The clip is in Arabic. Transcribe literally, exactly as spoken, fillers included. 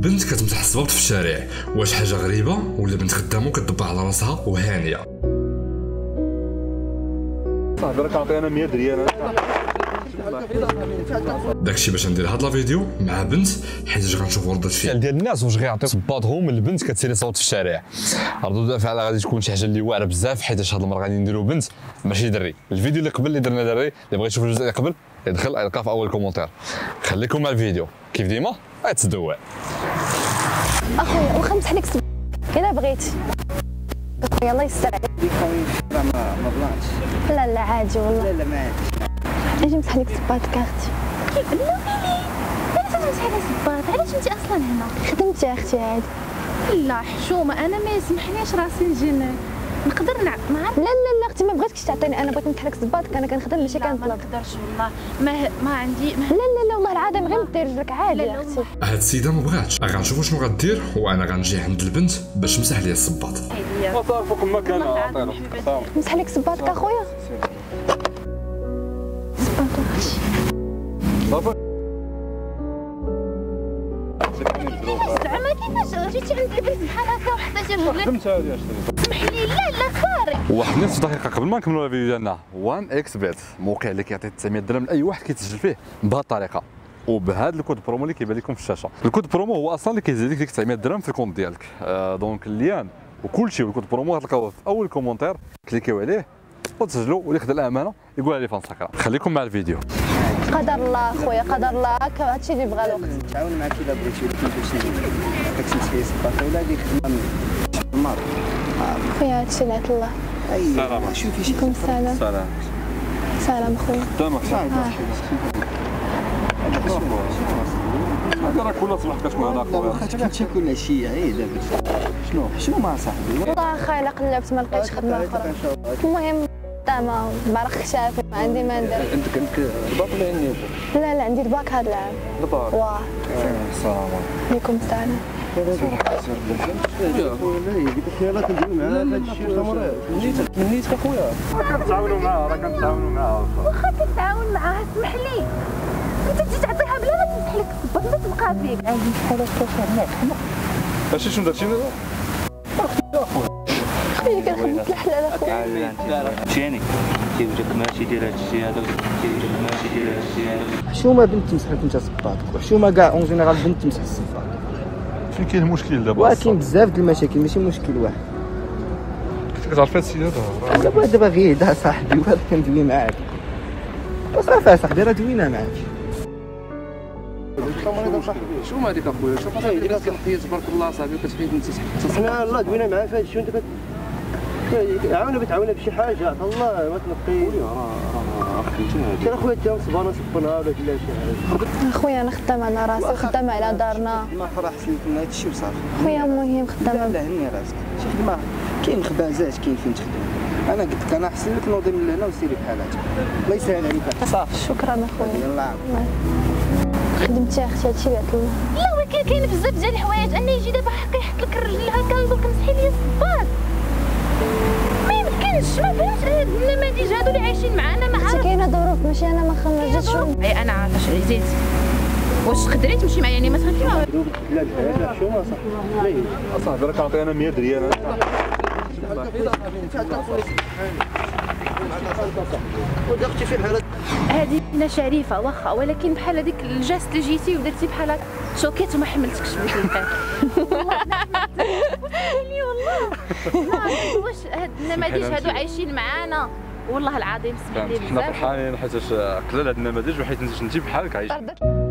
بنت كتمسح الصبابط في الشارع، واش حاجه غريبه ولا بنت خدامه كتطبع على راسها وهانيه؟ صاحبي عطينا مية دريال داكشي باش ندير هاد لا فيديو مع بنت، حيت غنشوف ردة الفعل ديال الناس واش غيعطي صباطهم البنت كتسيري صوت في الشارع. ردود الافعال غادي تكون شي حاجه اللي واعره بزاف، حيت هاد المره غادي نديرو بنت ماشي دري. الفيديو اللي قبل اللي درنا دري، اللي بغى يشوف الجزء اللي قبل يدخل يلقى في اول كومونتير. خليكم مع الفيديو كيف ديما غتدوع. اخويا واخا نمسحلك صباطك الا بغيتي، يلاه يستر عليك خويا. ما ما بلاتش. لا لا عادي والله. لا لا ما عادش. اجي نمسح لك صباطك اختي. لا ويلي، علاش تمسح لي صباطك؟ علاش انت اصلا هنا؟ خدمتي اختي عادي. لا حشومه، انا ما يسمحليش راسي نجي نقدر نعم. لا لا لا اختي، ما بغيتكش تعطيني، انا بغيت نمسح لك صباطك، انا كنخدم ماشي كنطلب. ما نقدرش والله، ما ما عندي ما... لا لا لا والله العظيم غير دير رجلك عادي يا اختي. هاد السيده ما بغاتش، غنشوفوا شنو غدير، وانا غنجي عند البنت باش تمسح لي الصباط. صافي فوق ما كان عطينا نمسح لك صباطك اخويا. صافي زعما كيفاش جيتي عند البنت بحال هكا وحطيتي رجلك؟ خدمتها هادي اشتريتها. سمح لي. لا لا خارج. واحد نص دقيقة قبل ما نكملوا الفيديو ديالنا، وان اكس بيت موقع اللي كيعطي تسعمية درهم لأي واحد كيتسجل فيه بهاد الطريقة وبهذا الكود برومو اللي كيبان لكم في الشاشة. الكود برومو هو أصلا اللي كيزيد لك ديك تسعمية درهم في الكونت ديالك. آه دونك الليان وكل شيء والكود برومو غتلقاوه في أول كومونتير، كليكيو عليه وتسجلوا، واللي خدا الأمانة يقول عليه فانسكرا. خليكم مع الفيديو. قدر الله خويا، قدر الله، هكا هادشي اللي بغا الوقت. نتعاون معاك الا بغيتي، داكشي تسقي الصباطه ولا هذيك خدمه المار خويا، هادشي لعند الله. اي شوفي شي سلام سلام سلام خويا. قدامك صاحبي هذا راه كلها صلاح كتكون هنا خويا، واخا كتمشي كل عشيه. اي دابا شنو شنو مع صاحبي والله خايله، قلبت ما لقيتش خدمه اخرى. المهم تمام برك شافي، ما عندي ما ندير. انت كنت رباط ولا هنيت؟ لا لا عندي رباط هذا العام. رباط؟ واه. السلام عليكم. السلام عليكم. منيتك اخويا؟ راه كنتعاونوا معاها، راه كنتعاونوا معاها. واخا كتعاون معاها اسمح لي، انت تجي تعطيها بلا ما تمسح لك الصباط، ما تبقى فيك عندي شحال هكا حنا. اش شنو درتي دابا؟ اللي كنخدم في الحلال اخويا. مشاني تيقول لك ماشي دير هذا الشيء هذا، تيقول لك ماشي دير هذا الشيء هذا. حشومه بنت تمسح لك انت صباطك، وحشومه كاع اون جينيرال بنت تمسح الصباط. فين كاين المشكل دابا؟ ولكن بزاف ديال المشاكل، ماشي مشكل واحد. كنت كتعرف هاد السيد هذا؟ دابا دابا غير هدا صاحبي، وهذا كندوي معاك وصافي صاحبي، راه دوينا معاك. شو ما هذيك اخويا، شوف هذيك اللي كتحيد تبارك الله صاحبي، وكتحيد انت صاحبي. حنا الله دوينا معاه في هذا الشيء، وانت عاونا بتعاونا بشي حاجه. الله ما تنقي راه اختي اخويا، تا صبرنا صبرنا ولا كلا شي. اخويا انا خدامه على راسي، خدامه على دارنا، ما راه حسيت لنا هذا الشيء وصافي اخويا. المهم خدامه. لا هني راسك شي خدمه، كاين خبازات كاين فين تخدم. انا قلت لك انا حسن لك نوضي من هنا وسيري بحال هكا. الله يسهل عليك. صافي شكرا اخويا. الله يعاونك. خدمتي اختي هادشي اللي عطلنا. لا ولكن كاين بزاف ديال الحوايج، انه يجي دابا حقي يحط لك الرجل هكا ويقول لك مسحي لي الصباط، ما فيهاش هاد النماذج هادو اللي عايشين معانا. ما عرفتش كاينه ظروف، ماشي انا ما خرجتش. اي انا عارفه عزيز، واش تقدري تمشي معايا؟ يعني ما تخافيش. لا لا شو ما صاحبي صاحبي راك عطينا مية دريال. انا ودقتي في الحاله هادي انا شريفه واخا، ولكن بحال هذيك الجاست اللي جيتي ودرتي بحال هكا شوكيت وما حملتكش بلي لي والله. واش هاد النماذج هادو عايشين معانا والله العظيم. سمح لي بزاف حنا فرحانين، حيت قلال هاد النماذج، وحيت انت بحالك عايشه.